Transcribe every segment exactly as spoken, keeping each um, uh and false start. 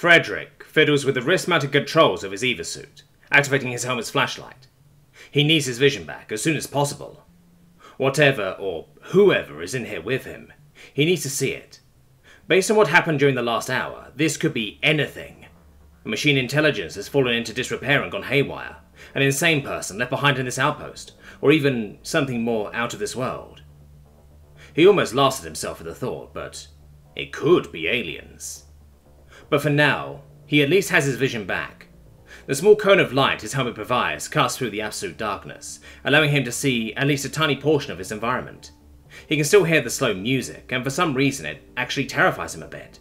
Frederick fiddles with the wrist-mounted controls of his EVA suit, activating his helmet's flashlight. He needs his vision back as soon as possible. Whatever or whoever is in here with him, he needs to see it. Based on what happened during the last hour, this could be anything. A machine intelligence has fallen into disrepair and gone haywire, an insane person left behind in this outpost, or even something more out of this world. He almost laughed at himself at the thought, but it could be aliens. But for now, he at least has his vision back. The small cone of light his helmet provides casts through the absolute darkness, allowing him to see at least a tiny portion of his environment. He can still hear the slow music, and for some reason it actually terrifies him a bit.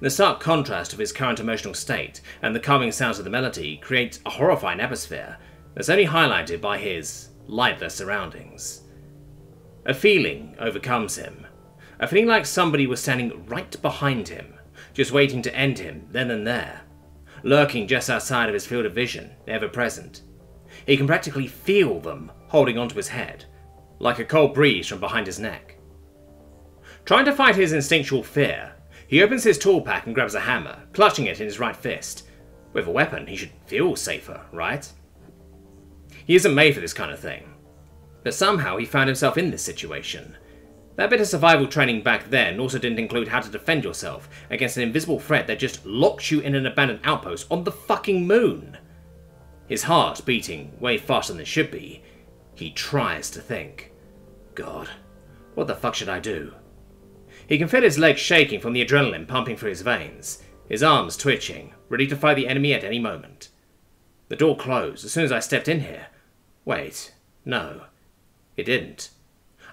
The stark contrast of his current emotional state and the calming sounds of the melody creates a horrifying atmosphere that's only highlighted by his lightless surroundings. A feeling overcomes him, a feeling like somebody was standing right behind him, just waiting to end him then and there, lurking just outside of his field of vision, ever present. He can practically feel them holding onto his head, like a cold breeze from behind his neck. Trying to fight his instinctual fear, he opens his tool pack and grabs a hammer, clutching it in his right fist. With a weapon, he should feel safer, right? He isn't made for this kind of thing, but somehow he found himself in this situation. That bit of survival training back then also didn't include how to defend yourself against an invisible threat that just locks you in an abandoned outpost on the fucking moon. His heart beating way faster than it should be, he tries to think. God, what the fuck should I do? He can feel his legs shaking from the adrenaline pumping through his veins, his arms twitching, ready to fight the enemy at any moment. The door closed as soon as I stepped in here. Wait, no, it didn't.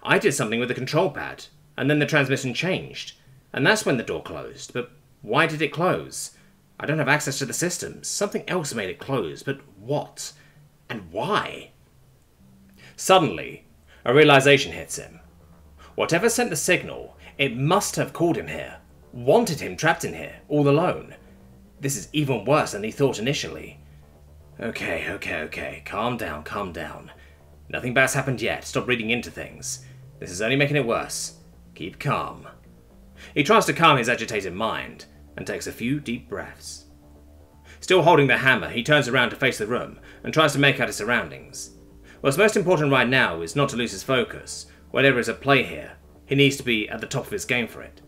I did something with the control pad, and then the transmission changed, and that's when the door closed. But why did it close? I don't have access to the systems. Something else made it close, but what? And why? Suddenly, a realization hits him. Whatever sent the signal, it must have called him here, wanted him trapped in here, all alone. This is even worse than he thought initially. Okay, okay, okay, calm down, calm down. Nothing bad's happened yet, stop reading into things. This is only making it worse. Keep calm. He tries to calm his agitated mind, and takes a few deep breaths. Still holding the hammer, he turns around to face the room, and tries to make out his surroundings. What's most important right now is not to lose his focus. Whatever is at play here, he needs to be at the top of his game for it.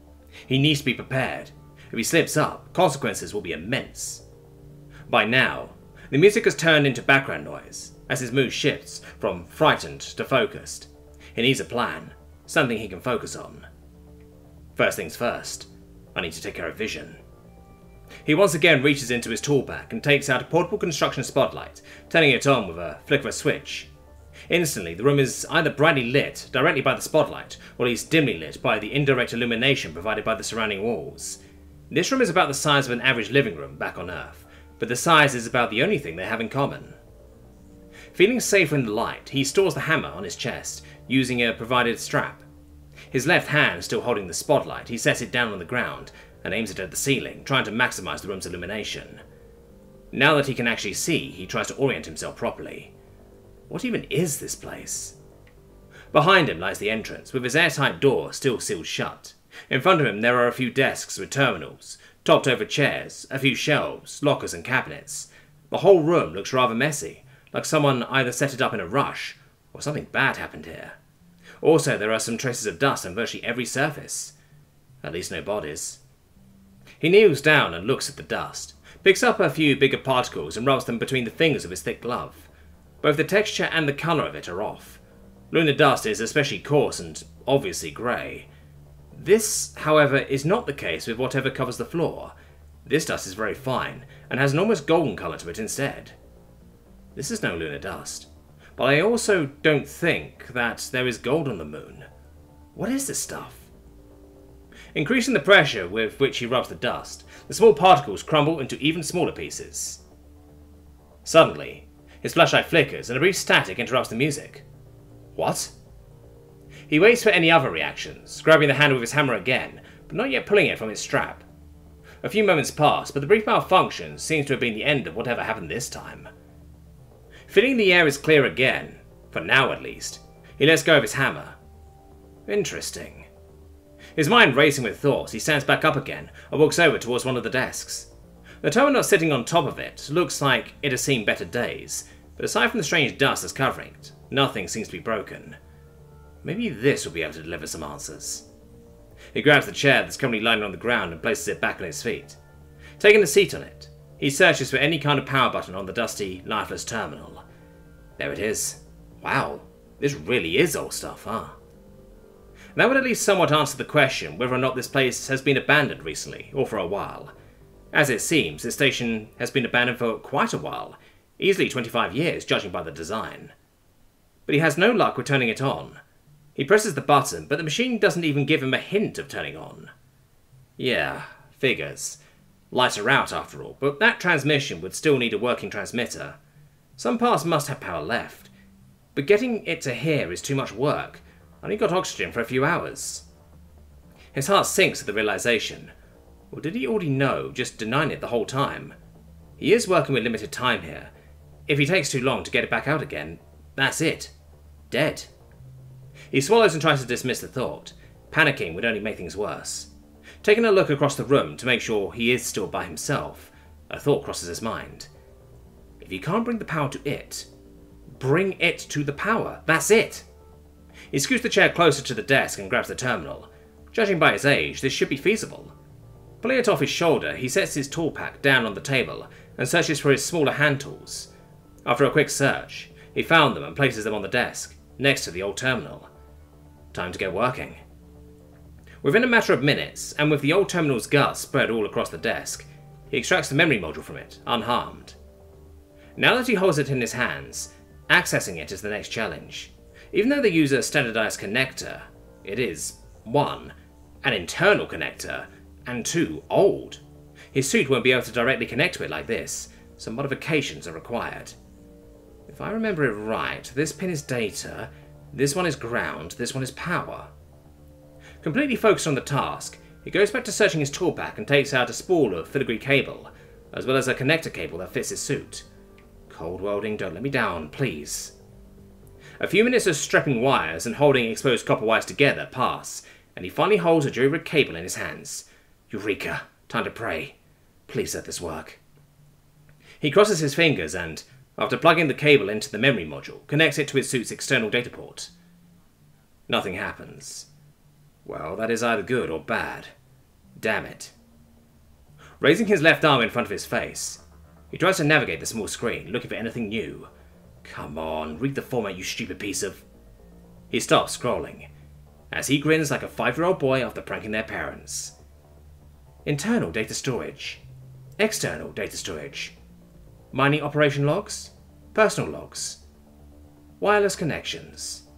He needs to be prepared. If he slips up, consequences will be immense. By now, the music has turned into background noise, as his mood shifts from frightened to focused. He needs a plan, something he can focus on. First things first, I need to take care of vision. He once again reaches into his tool pack and takes out a portable construction spotlight, turning it on with a flick of a switch. Instantly, the room is either brightly lit directly by the spotlight, or is dimly lit by the indirect illumination provided by the surrounding walls. This room is about the size of an average living room back on Earth, but the size is about the only thing they have in common. Feeling safer in the light, he stores the hammer on his chest, using a provided strap. His left hand still holding the spotlight, he sets it down on the ground and aims it at the ceiling, trying to maximize the room's illumination. Now that he can actually see, he tries to orient himself properly. What even is this place? Behind him lies the entrance, with his airtight door still sealed shut. In front of him there are a few desks with terminals, topped over chairs, a few shelves, lockers and cabinets. The whole room looks rather messy, like someone either set it up in a rush, or something bad happened here. Also, there are some traces of dust on virtually every surface. At least no bodies. He kneels down and looks at the dust, picks up a few bigger particles and rubs them between the fingers of his thick glove. Both the texture and the colour of it are off. Lunar dust is especially coarse and obviously grey. This, however, is not the case with whatever covers the floor. This dust is very fine, and has an almost golden colour to it instead. This is no lunar dust, but I also don't think that there is gold on the moon. What is this stuff? Increasing the pressure with which he rubs the dust, the small particles crumble into even smaller pieces. Suddenly, his flashlight flickers and a brief static interrupts the music. What? He waits for any other reactions, grabbing the handle with his hammer again, but not yet pulling it from its strap. A few moments pass, but the brief malfunction seems to have been the end of whatever happened this time. Feeling the air is clear again, for now at least, he lets go of his hammer. Interesting. His mind racing with thoughts, he stands back up again and walks over towards one of the desks. The terminal sitting on top of it looks like it has seen better days, but aside from the strange dust that's covering it, nothing seems to be broken. Maybe this will be able to deliver some answers. He grabs the chair that's currently lying on the ground and places it back on his feet. Taking a seat on it, he searches for any kind of power button on the dusty, lifeless terminal. There it is. Wow, this really is old stuff, huh? And that would at least somewhat answer the question whether or not this place has been abandoned recently, or for a while. As it seems, this station has been abandoned for quite a while, easily twenty-five years, judging by the design. But he has no luck with turning it on. He presses the button, but the machine doesn't even give him a hint of turning on. Yeah, figures. Lights are out after all, but that transmission would still need a working transmitter. Some parts must have power left, but getting it to here is too much work. I only got oxygen for a few hours. His heart sinks at the realization. Or did he already know, just denying it the whole time? He is working with limited time here. If he takes too long to get it back out again, that's it. Dead. He swallows and tries to dismiss the thought. Panicking would only make things worse. Taking a look across the room to make sure he is still by himself, a thought crosses his mind. If you can't bring the power to it, bring it to the power. That's it. He scoots the chair closer to the desk and grabs the terminal. Judging by his age, this should be feasible. Pulling it off his shoulder, he sets his tool pack down on the table and searches for his smaller hand tools. After a quick search, he found them and places them on the desk, next to the old terminal. Time to get working. Within a matter of minutes, and with the old terminal's guts spread all across the desk, he extracts the memory module from it, unharmed. Now that he holds it in his hands, accessing it is the next challenge. Even though they use a standardized connector, it is, one, an internal connector, and two, old. His suit won't be able to directly connect to it like this, so modifications are required. If I remember it right, this pin is data, this one is ground, this one is power. Completely focused on the task, he goes back to searching his tool pack and takes out a spool of filigree cable, as well as a connector cable that fits his suit. Cold welding, don't let me down, please. A few minutes of strapping wires and holding exposed copper wires together pass, and he finally holds a jury cable in his hands. Eureka! Time to pray. Please let this work. He crosses his fingers and, after plugging the cable into the memory module, connects it to his suit's external data port. Nothing happens. Well, that is either good or bad. Damn it. Raising his left arm in front of his face, he tries to navigate the small screen, looking for anything new. Come on, read the format, you stupid piece of... He stops scrolling, as he grins like a five-year-old boy after pranking their parents. Internal data storage. External data storage. Mining operation logs. Personal logs. Wireless connections.